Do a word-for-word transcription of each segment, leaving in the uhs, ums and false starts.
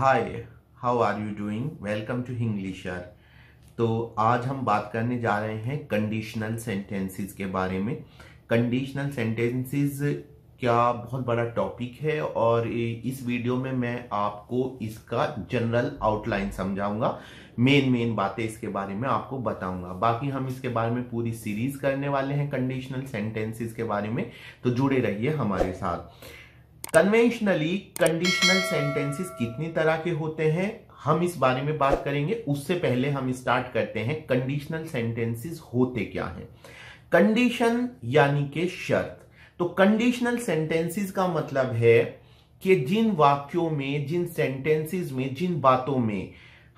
Hi, how are you doing? Welcome to Hinglisher. तो आज हम बात करने जा रहे हैं कंडीशनल सेंटेंसेस के बारे में। कंडीशनल सेंटेंसेस क्या बहुत बड़ा टॉपिक है और इस वीडियो में मैं आपको इसका जनरल आउटलाइन समझाऊंगा, मेन मेन बातें इसके बारे में आपको बताऊंगा। बाकी हम इसके बारे में पूरी सीरीज करने वाले हैं कंडीशनल सेंटेंसेस के बारे में, तो जुड़े रहिए हमारे साथ। कन्वेंशनली कंडीशनल सेंटेंसेस कितनी तरह के होते हैं हम इस बारे में बात करेंगे। उससे पहले हम स्टार्ट करते हैं कंडीशनल सेंटेंसेस होते क्या हैं। कंडीशन यानी के शर्त। तो कंडीशनल सेंटेंसेस का मतलब है कि जिन वाक्यों में, जिन सेंटेंसेस में, जिन बातों में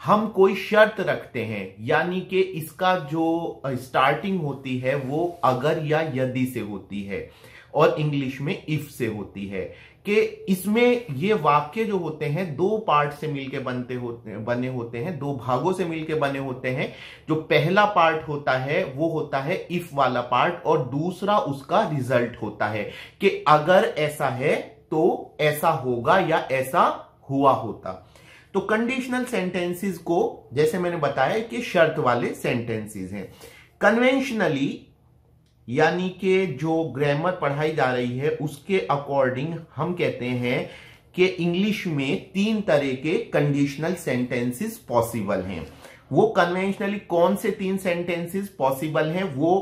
हम कोई शर्त रखते हैं, यानी कि इसका जो स्टार्टिंग होती है वो अगर या यदि से होती है और इंग्लिश में इफ से होती है, कि इसमें ये वाक्य जो होते हैं दो पार्ट से मिलके बनते होते बने होते हैं, दो भागों से मिलके बने होते हैं। जो पहला पार्ट होता है वो होता है इफ वाला पार्ट और दूसरा उसका रिजल्ट होता है कि अगर ऐसा है तो ऐसा होगा या ऐसा हुआ होता। तो कंडीशनल सेंटेंसेस को, जैसे मैंने बताया, कि शर्त वाले सेंटेंसेस हैं। कन्वेंशनली यानी कि जो ग्रामर पढ़ाई जा रही है उसके अकॉर्डिंग हम कहते हैं कि इंग्लिश में तीन तरह के कंडीशनल सेंटेंसेस पॉसिबल हैं। वो कन्वेंशनली कौन से तीन सेंटेंसेस पॉसिबल हैं वो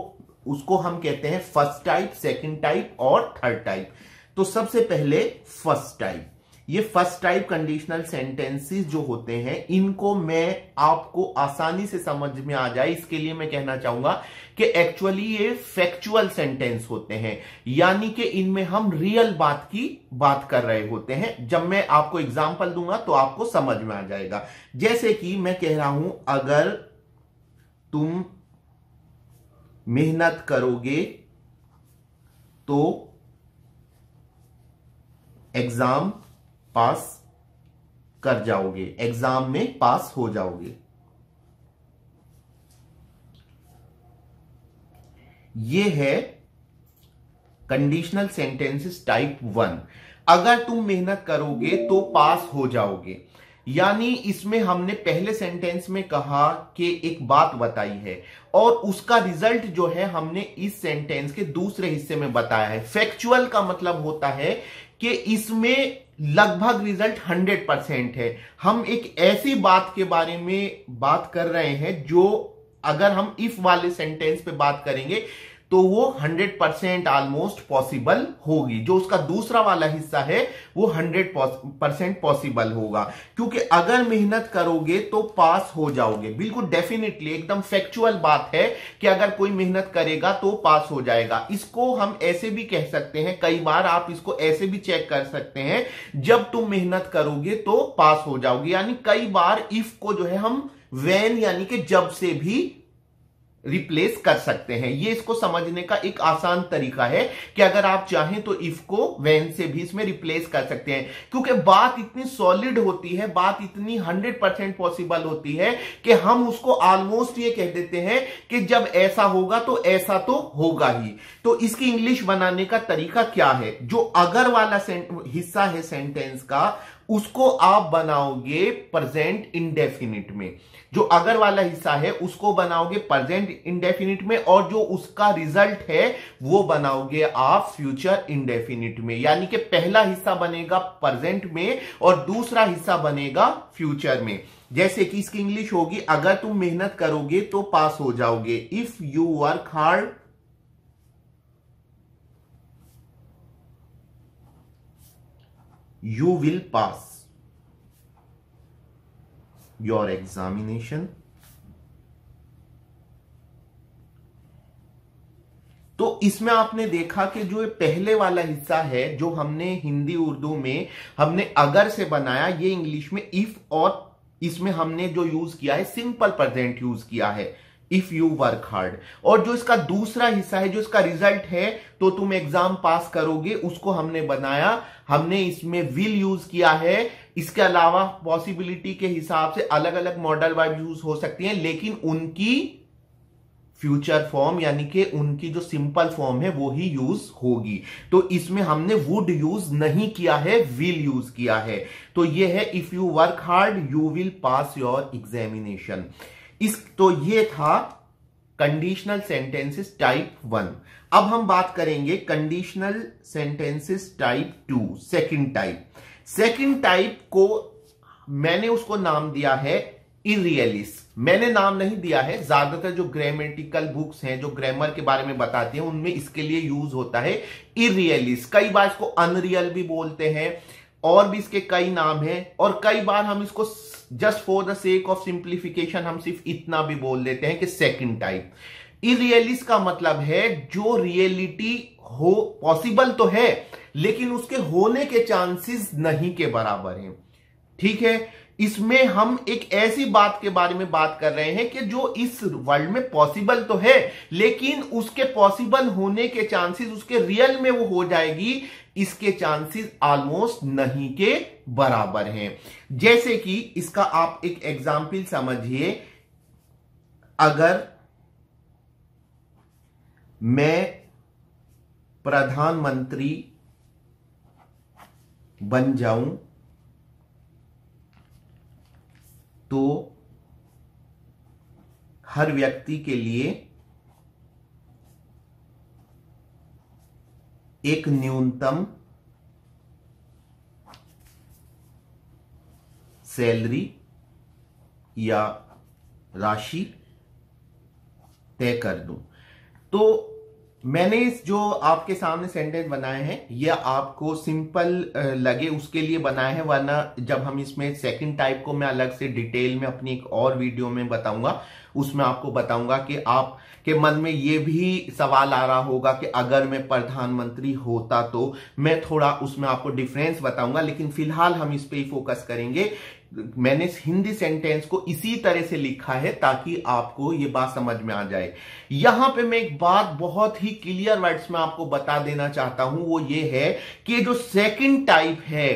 उसको हम कहते हैं फर्स्ट टाइप, सेकंड टाइप और थर्ड टाइप। तो सबसे पहले फर्स्ट टाइप, ये फर्स्ट टाइप कंडीशनल सेंटेंसेस जो होते हैं इनको मैं आपको आसानी से समझ में आ जाए इसके लिए मैं कहना चाहूंगा कि एक्चुअली ये फैक्चुअल सेंटेंस होते हैं, यानी कि इनमें हम रियल बात की बात कर रहे होते हैं। जब मैं आपको एग्जांपल दूंगा तो आपको समझ में आ जाएगा। जैसे कि मैं कह रहा हूं, अगर तुम मेहनत करोगे तो एग्जाम पास कर जाओगे, एग्जाम में पास हो जाओगे। ये है कंडीशनल सेंटेंसेस टाइप वन, अगर तुम मेहनत करोगे तो पास हो जाओगे। यानी इसमें हमने पहले सेंटेंस में कहा कि एक बात बताई है और उसका रिजल्ट जो है हमने इस सेंटेंस के दूसरे हिस्से में बताया है। फैक्चुअल का मतलब होता है कि इसमें लगभग रिजल्ट हंड्रेड परसेंट है। हम एक ऐसी बात के बारे में बात कर रहे हैं जो अगर हम इफ वाले सेंटेंस पे बात करेंगे तो वो हंड्रेड परसेंट ऑलमोस्ट पॉसिबल होगी। जो उसका दूसरा वाला हिस्सा है वो हंड्रेड परसेंट पॉसिबल होगा, क्योंकि अगर मेहनत करोगे तो पास हो जाओगे। बिल्कुल डेफिनेटली एकदम फैक्चुअल बात है कि अगर कोई मेहनत करेगा तो पास हो जाएगा। इसको हम ऐसे भी कह सकते हैं, कई बार आप इसको ऐसे भी चेक कर सकते हैं, जब तुम मेहनत करोगे तो पास हो जाओगे। यानी कई बार इफ को जो है हम व्हेन यानी कि जब से भी रिप्लेस कर सकते हैं। ये इसको समझने का एक आसान तरीका है कि अगर आप चाहें तो इफ को व्हेन से भी इसमें रिप्लेस कर सकते हैं, क्योंकि बात इतनी सॉलिड होती है, बात इतनी हंड्रेड परसेंट पॉसिबल होती है कि हम उसको ऑलमोस्ट ये कह देते हैं कि जब ऐसा होगा तो ऐसा तो होगा ही। तो इसकी इंग्लिश बनाने का तरीका क्या है, जो अगर वाला हिस्सा है सेंटेंस का उसको आप बनाओगे प्रेजेंट इंडेफिनिट में। जो अगर वाला हिस्सा है उसको बनाओगे प्रेजेंट इंडेफिनिट में और जो उसका रिजल्ट है वो बनाओगे आप फ्यूचर इंडेफिनिट में। यानी कि पहला हिस्सा बनेगा प्रेजेंट में और दूसरा हिस्सा बनेगा फ्यूचर में। जैसे कि इसकी इंग्लिश होगी, अगर तुम मेहनत करोगे तो पास हो जाओगे। If you work hard You will pass your examination. तो इसमें आपने देखा कि जो पहले वाला हिस्सा है जो हमने हिंदी उर्दू में हमने अगर से बनाया, ये इंग्लिश में इफ, और इसमें हमने जो यूज किया है सिंपल प्रेजेंट यूज किया है, इफ यू वर्क हार्ड। और जो इसका दूसरा हिस्सा है, जो इसका रिजल्ट है, तो तुम एग्जाम पास करोगे, उसको हमने बनाया, हमने इसमें विल यूज किया है। इसके अलावा पॉसिबिलिटी के हिसाब से अलग अलग मॉडल वाइज यूज हो सकती हैं, लेकिन उनकी फ्यूचर फॉर्म यानी कि उनकी जो सिंपल फॉर्म है वो ही यूज होगी। तो इसमें हमने वुड यूज नहीं किया है, विल यूज किया है। तो ये है if you work hard you will pass your examination. इस तो ये था कंडीशनल सेंटेंसेस टाइप वन। अब हम बात करेंगे conditional sentences type two, second type. Second type को मैंने उसको नाम दिया है इरियलिस। मैंने नाम नहीं दिया है, ज्यादातर जो ग्रामेटिकल बुक्स हैं जो ग्रामर के बारे में बताती हैं उनमें इसके लिए यूज होता है इरियलिस। कई बार इसको अनरियल भी बोलते हैं और भी इसके कई नाम हैं, और कई बार हम इसको just for the sake of simplification हम सिर्फ इतना भी बोल देते हैं कि सेकंड टाइप। इरियलिस का मतलब है जो रियलिटी हो पॉसिबल तो है लेकिन उसके होने के चांसेस नहीं के बराबर हैं। ठीक है, इसमें हम एक ऐसी बात के बारे में बात कर रहे हैं कि जो इस वर्ल्ड में पॉसिबल तो है लेकिन उसके पॉसिबल होने के चांसेस, उसके रियल में वो हो जाएगी, इसके चांसेस ऑलमोस्ट नहीं के बराबर हैं। जैसे कि इसका आप एक एग्जाम्पल समझिए, अगर मैं प्रधानमंत्री बन जाऊं तो हर व्यक्ति के लिए एक न्यूनतम सैलरी या राशि तय कर दूं। तो मैंने इस जो आपके सामने सेंटेंस बनाए हैं यह आपको सिंपल लगे उसके लिए बनाया है, वरना जब हम इसमें सेकंड टाइप को मैं अलग से डिटेल में अपनी एक और वीडियो में बताऊंगा, उसमें आपको बताऊंगा कि आप के मन में ये भी सवाल आ रहा होगा कि अगर मैं प्रधानमंत्री होता तो, मैं थोड़ा उसमें आपको डिफरेंस बताऊंगा, लेकिन फिलहाल हम इस पर ही फोकस करेंगे। मैंने हिंदी सेंटेंस को इसी तरह से लिखा है ताकि आपको ये बात समझ में आ जाए। यहां पे मैं एक बात बहुत ही क्लियर वर्ड्स में आपको बता देना चाहता हूं, वो ये है कि जो सेकंड टाइप है,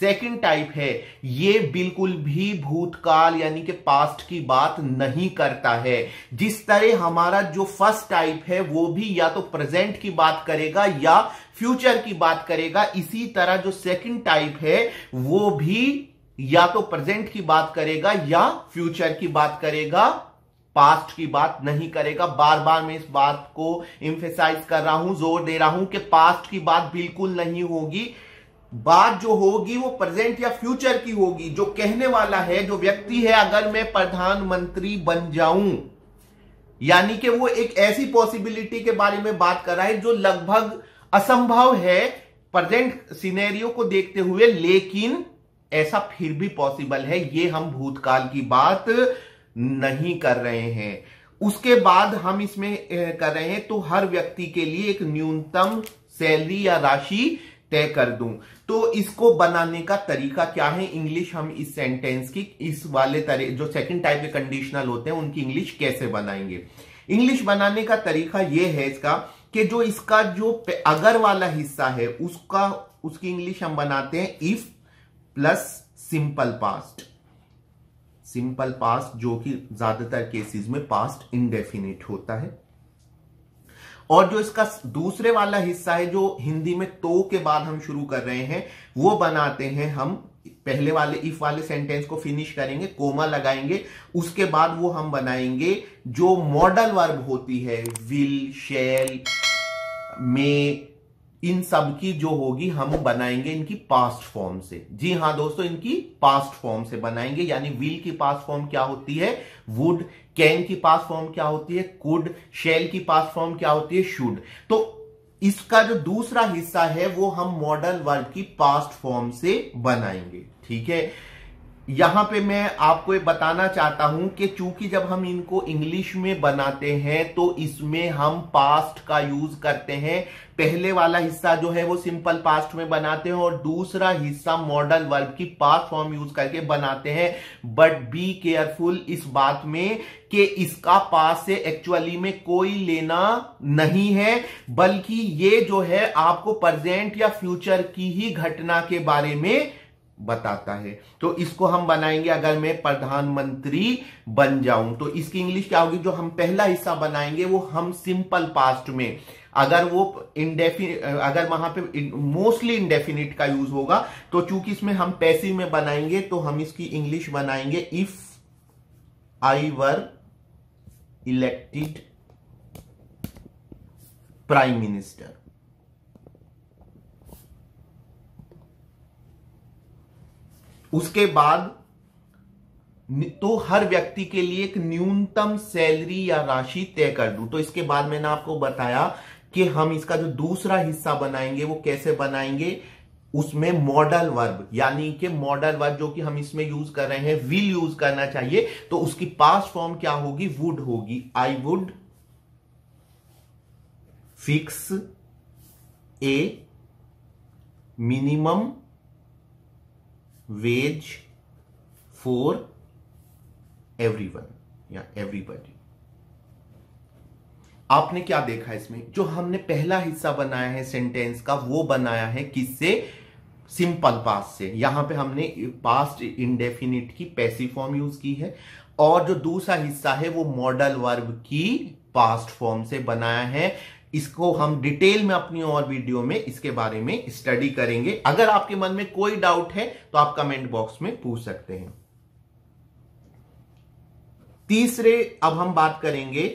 सेकंड टाइप है ये बिल्कुल भी भूतकाल यानी कि पास्ट की बात नहीं करता है। जिस तरह हमारा जो फर्स्ट टाइप है वो भी या तो प्रेजेंट की बात करेगा या फ्यूचर की बात करेगा, इसी तरह जो सेकंड टाइप है वो भी या तो प्रेजेंट की बात करेगा या फ्यूचर की बात करेगा, पास्ट की बात नहीं करेगा। बार बार मैं इस बात को एम्फेसाइज कर रहा हूं, जोर दे रहा हूं कि पास्ट की बात बिल्कुल नहीं होगी। बात जो होगी वो प्रेजेंट या फ्यूचर की होगी। जो कहने वाला है, जो व्यक्ति है, अगर मैं प्रधानमंत्री बन जाऊं, यानी कि वो एक ऐसी पॉसिबिलिटी के बारे में बात कर रहा है जो लगभग असंभव है प्रेजेंट सिनेरियो को देखते हुए, लेकिन ऐसा फिर भी पॉसिबल है। ये हम भूतकाल की बात नहीं कर रहे हैं। उसके बाद हम इसमें कर रहे हैं तो हर व्यक्ति के लिए एक न्यूनतम सैलरी या राशि तय कर दूं। तो इसको बनाने का तरीका क्या है, इंग्लिश हम इस सेंटेंस की इस वाले तरह जो सेकंड टाइप के कंडीशनल होते हैं उनकी इंग्लिश कैसे बनाएंगे। इंग्लिश बनाने का तरीका यह है इसका कि जो इसका जो अगर वाला हिस्सा है उसका उसकी इंग्लिश हम बनाते हैं if plus simple past. Simple past जो कि ज्यादातर केसेस में पास्ट इंडेफिनिट होता है, और जो इसका दूसरे वाला हिस्सा है जो हिंदी में तो के बाद हम शुरू कर रहे हैं वो बनाते हैं हम पहले वाले इफ वाले सेंटेंस को फिनिश करेंगे, कोमा लगाएंगे, उसके बाद वो हम बनाएंगे जो मॉडल वर्ब होती है विल शैल मे, इन सब की जो होगी हम बनाएंगे इनकी पास्ट फॉर्म से। जी हाँ दोस्तों, इनकी पास्ट फॉर्म से बनाएंगे, यानी विल की पास्ट फॉर्म क्या होती है वुड, कैन की पास्ट फॉर्म क्या होती है कुड, शैल की पास्ट फॉर्म क्या होती है शुड। तो इसका जो दूसरा हिस्सा है वो हम मॉडल वर्ब की पास्ट फॉर्म से बनाएंगे। ठीक है, यहां पे मैं आपको ये बताना चाहता हूं कि चूंकि जब हम इनको इंग्लिश में बनाते हैं तो इसमें हम पास्ट का यूज करते हैं। पहले वाला हिस्सा जो है वो सिंपल पास्ट में बनाते हैं और दूसरा हिस्सा मॉडल वर्ब की पास्ट फॉर्म यूज करके बनाते हैं। बट बी केयरफुल इस बात में कि इसका पास्ट से एक्चुअली में कोई लेना नहीं है, बल्कि ये जो है आपको प्रेजेंट या फ्यूचर की ही घटना के बारे में बताता है। तो इसको हम बनाएंगे, अगर मैं प्रधानमंत्री बन जाऊं तो इसकी इंग्लिश क्या होगी, जो हम पहला हिस्सा बनाएंगे वो हम सिंपल पास्ट में, अगर वो इंडेफिनिट, अगर वहां पे मोस्टली इंडेफिनिट का यूज होगा, तो चूंकि इसमें हम पैसिव में बनाएंगे तो हम इसकी इंग्लिश बनाएंगे if I were elected prime minister. उसके बाद तो हर व्यक्ति के लिए एक न्यूनतम सैलरी या राशि तय कर दूं। तो इसके बाद मैंने आपको बताया कि हम इसका जो दूसरा हिस्सा बनाएंगे वो कैसे बनाएंगे, उसमें मॉडल वर्ब, यानी कि मॉडल वर्ब जो कि हम इसमें यूज कर रहे हैं विल यूज करना चाहिए, तो उसकी पास्ट फॉर्म क्या होगी, वुड होगी। I would fix a minimum wage for everyone या एवरीबडी। आपने क्या देखा इसमें, जो हमने पहला हिस्सा बनाया है सेंटेंस का वो बनाया है किससे, सिंपल पास्ट से। यहां पे हमने पास्ट इंडेफिनिट की पैसिव फॉर्म यूज की है, और जो दूसरा हिस्सा है वो मॉडल वर्ब की पास्ट फॉर्म से बनाया है। इसको हम डिटेल में अपनी और वीडियो में इसके बारे में स्टडी करेंगे। अगर आपके मन में कोई डाउट है तो आप कमेंट बॉक्स में पूछ सकते हैं। तीसरे, अब हम बात करेंगे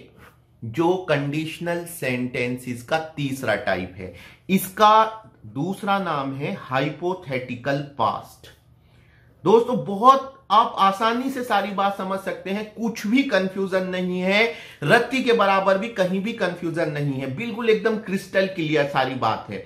जो कंडीशनल सेंटेंसेस का तीसरा टाइप है, इसका दूसरा नाम है हाइपोथेटिकल पास्ट। दोस्तों बहुत आप आसानी से सारी बात समझ सकते हैं, कुछ भी कंफ्यूजन नहीं है, रत्ती के बराबर भी कहीं भी कंफ्यूजन नहीं है, बिल्कुल एकदम क्रिस्टल क्लियर सारी बात है।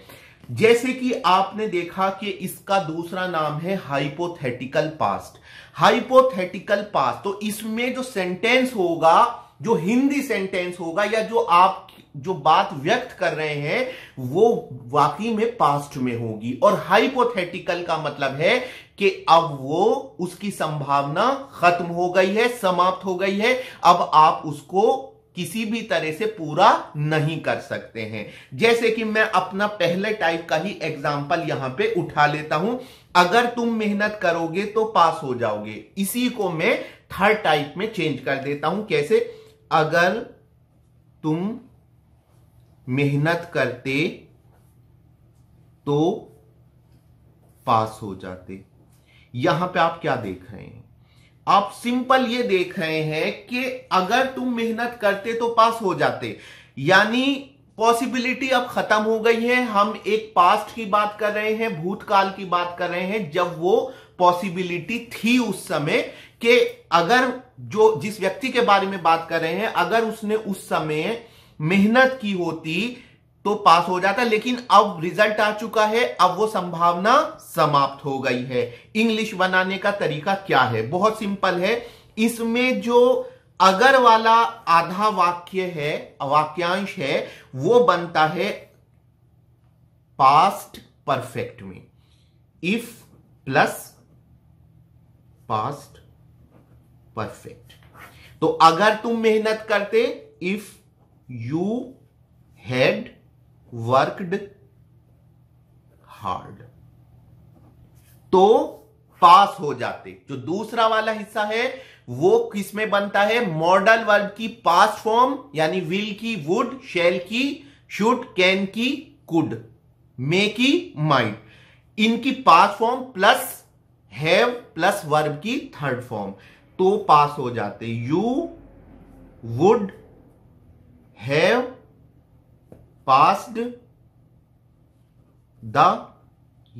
जैसे कि आपने देखा कि इसका दूसरा नाम है हाइपोथेटिकल पास्ट। हाइपोथेटिकल पास्ट तो इसमें जो सेंटेंस होगा, जो हिंदी सेंटेंस होगा, या जो आप जो बात व्यक्त कर रहे हैं वो वाकई में पास्ट में होगी, और हाइपोथेटिकल का मतलब है कि अब वो उसकी संभावना खत्म हो गई है, समाप्त हो गई है, अब आप उसको किसी भी तरह से पूरा नहीं कर सकते हैं। जैसे कि मैं अपना पहले टाइप का ही एग्जाम्पल यहां पे उठा लेता हूं, अगर तुम मेहनत करोगे तो पास हो जाओगे, इसी को मैं थर्ड टाइप में चेंज कर देता हूं। कैसे, अगर तुम मेहनत करते तो पास हो जाते। यहां पे आप क्या देख रहे हैं, आप सिंपल ये देख रहे हैं कि अगर तुम मेहनत करते तो पास हो जाते, यानी पॉसिबिलिटी अब खत्म हो गई है। हम एक पास्ट की बात कर रहे हैं, भूतकाल की बात कर रहे हैं, जब वो पॉसिबिलिटी थी उस समय कि अगर जो जिस व्यक्ति के बारे में बात कर रहे हैं अगर उसने उस समय मेहनत की होती तो पास हो जाता, लेकिन अब रिजल्ट आ चुका है, अब वो संभावना समाप्त हो गई है। इंग्लिश बनाने का तरीका क्या है, बहुत सिंपल है। इसमें जो अगर वाला आधा वाक्य है, वाक्यांश है, वो बनता है पास्ट परफेक्ट में, इफ प्लस पास्ट परफेक्ट। तो अगर तुम मेहनत करते, if you had worked hard, तो पास हो जाते। जो दूसरा वाला हिस्सा है वो किसमें बनता है, मॉडल वर्ब की पास्ट फॉर्म, यानी विल की वुड, शैल की शुड, कैन की कुड, मे की माइट, इनकी past form plus have plus verb की थर्ड फॉर्म, तो पास हो जाते। You would have passed the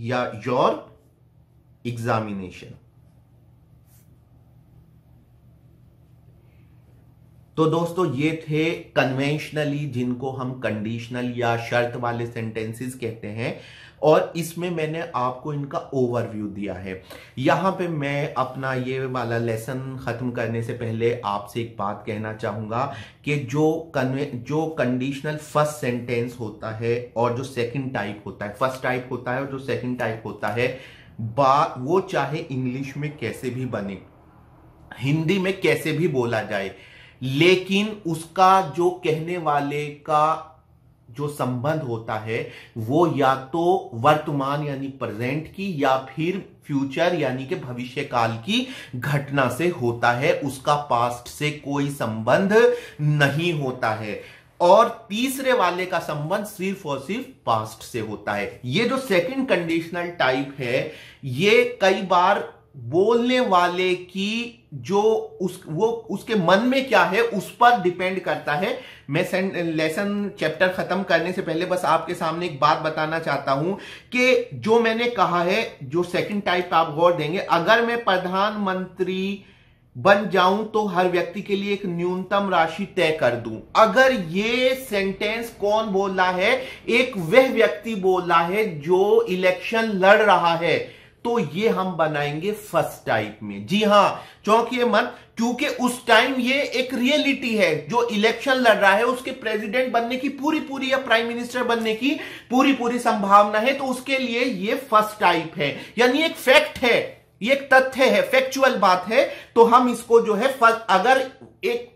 या योर एग्जामिनेशन। तो दोस्तों ये थे कन्वेंशनली, जिनको हम कंडीशनल या शर्त वाले सेंटेंसेस कहते हैं, और इसमें मैंने आपको इनका ओवरव्यू दिया है। यहाँ पे मैं अपना ये वाला लेसन ख़त्म करने से पहले आपसे एक बात कहना चाहूँगा कि जो कन्वे जो कंडीशनल फर्स्ट सेंटेंस होता है और जो सेकंड टाइप होता है, फर्स्ट टाइप होता है और जो सेकंड टाइप होता है, बा वो चाहे इंग्लिश में कैसे भी बने, हिंदी में कैसे भी बोला जाए, लेकिन उसका जो कहने वाले का जो संबंध होता है वो या तो वर्तमान यानी प्रेजेंट की या फिर फ्यूचर यानी कि भविष्य काल की घटना से होता है, उसका पास्ट से कोई संबंध नहीं होता है। और तीसरे वाले का संबंध सिर्फ और सिर्फ पास्ट से होता है। ये जो सेकंड कंडीशनल टाइप है, ये कई बार बोलने वाले की जो उस वो उसके मन में क्या है उस पर डिपेंड करता है। मैं लेसन चैप्टर खत्म करने से पहले बस आपके सामने एक बात बताना चाहता हूं कि जो मैंने कहा है, जो सेकंड टाइप आप गौर देंगे, अगर मैं प्रधानमंत्री बन जाऊं तो हर व्यक्ति के लिए एक न्यूनतम राशि तय कर दूं, अगर ये सेंटेंस कौन बोल रहा है? एक वह व्यक्ति बोल रहा है जो इलेक्शन लड़ रहा है, तो ये हम बनाएंगे फर्स्ट टाइप में। जी हां, चौंकिए मन, क्योंकि उस टाइम ये एक रियलिटी है। जो इलेक्शन लड़ रहा है उसके प्रेसिडेंट बनने की पूरी पूरी या प्राइम मिनिस्टर बनने की पूरी पूरी संभावना है, तो उसके लिए ये फर्स्ट टाइप है, यानी एक फैक्ट है, ये एक तथ्य है, फैक्चुअल बात है। तो हम इसको जो है फर्स्ट, अगर एक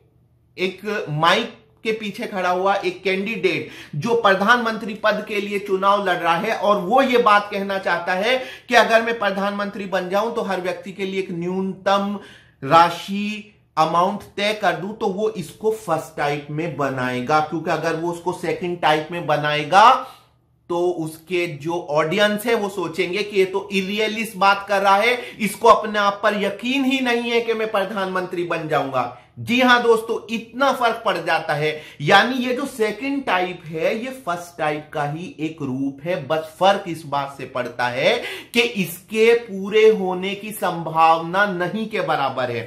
एक माइक के पीछे खड़ा हुआ एक कैंडिडेट जो प्रधानमंत्री पद के लिए चुनाव लड़ रहा है और वो ये बात कहना चाहता है कि अगर मैं प्रधानमंत्री बन जाऊं तो हर व्यक्ति के लिए एक न्यूनतम राशि अमाउंट तय कर दूं, तो वो इसको फर्स्ट टाइप में बनाएगा, क्योंकि अगर वो उसको सेकंड टाइप में बनाएगा तो उसके जो ऑडियंस है वो सोचेंगे कि ये तो इरियलिस्ट बात कर रहा है, इसको अपने आप पर यकीन ही नहीं है कि मैं प्रधानमंत्री बन जाऊंगा। जी हां दोस्तों, इतना फर्क पड़ जाता है। यानी ये जो सेकंड टाइप है ये फर्स्ट टाइप का ही एक रूप है, बस फर्क इस बात से पड़ता है कि इसके पूरे होने की संभावना नहीं के बराबर है।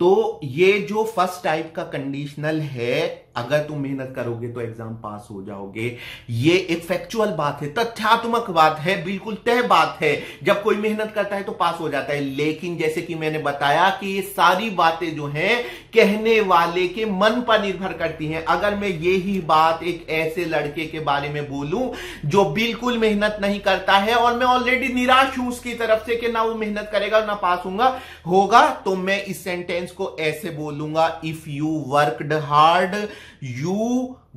तो ये जो फर्स्ट टाइप का कंडीशनल है, अगर तुम मेहनत करोगे तो एग्जाम पास हो जाओगे, ये एक फैक्चुअल बात है, तथ्यात्मक बात है, बिल्कुल तय बात है। जब कोई मेहनत करता है तो पास हो जाता है। लेकिन जैसे कि मैंने बताया कि ये सारी बातें जो हैं कहने वाले के मन पर निर्भर करती हैं। अगर मैं यही बात एक ऐसे लड़के के बारे में बोलूं जो बिल्कुल मेहनत नहीं करता है और मैं ऑलरेडी निराश हूं उसकी तरफ से कि ना वो मेहनत करेगा ना पास होगा, तो मैं इस सेंटेंस को ऐसे बोलूंगा, if you worked hard You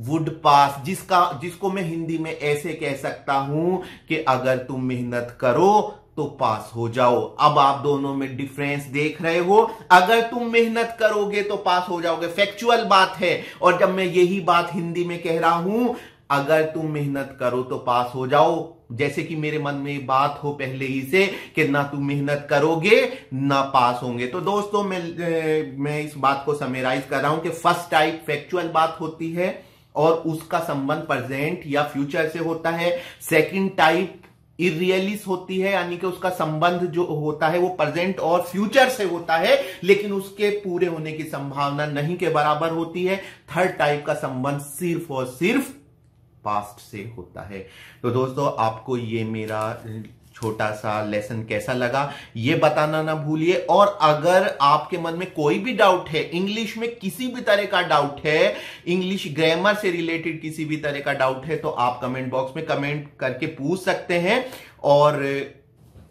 would pass, जिसका जिसको मैं हिंदी में ऐसे कह सकता हूं कि अगर तुम मेहनत करो तो पास हो जाओ। अब आप दोनों में डिफरेंस देख रहे हो, अगर तुम मेहनत करोगे तो पास हो जाओगे, फैक्चुअल बात है। और जब मैं यही बात हिंदी में कह रहा हूं, अगर तुम मेहनत करो तो पास हो जाओ, जैसे कि मेरे मन में बात हो पहले ही से कि ना तुम मेहनत करोगे ना पास होंगे। तो दोस्तों मैं मैं इस बात को समराइज कर रहा हूं कि फर्स्ट टाइप फैक्चुअल बात होती है और उसका संबंध प्रेजेंट या फ्यूचर से होता है। सेकंड टाइप इरियलिस्ट होती है, यानी कि उसका संबंध जो होता है वो प्रेजेंट और फ्यूचर से होता है, लेकिन उसके पूरे होने की संभावना नहीं के बराबर होती है। थर्ड टाइप का संबंध सिर्फ और सिर्फ पास्ट से होता है। तो दोस्तों आपको ये मेरा छोटा सा लेसन कैसा लगा ये बताना ना भूलिए। और अगर आपके मन में कोई भी डाउट है, इंग्लिश में किसी भी तरह का डाउट है, इंग्लिश ग्रामर से रिलेटेड किसी भी तरह का डाउट है, तो आप कमेंट बॉक्स में कमेंट करके पूछ सकते हैं। और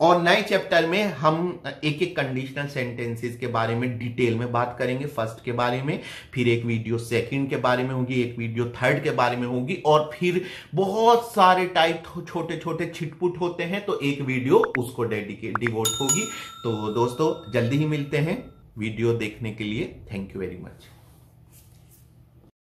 और नए चैप्टर में हम एक एक कंडीशनल सेंटेंसेस के बारे में डिटेल में बात करेंगे। फर्स्ट के बारे में, फिर एक वीडियो सेकंड के बारे में होगी, एक वीडियो थर्ड के बारे में होगी, और फिर बहुत सारे टाइप छोटे छोटे छिटपुट होते हैं तो एक वीडियो उसको डेडिकेट डिवोट होगी। तो दोस्तों जल्दी ही मिलते हैं, वीडियो देखने के लिए थैंक यू वेरी मच।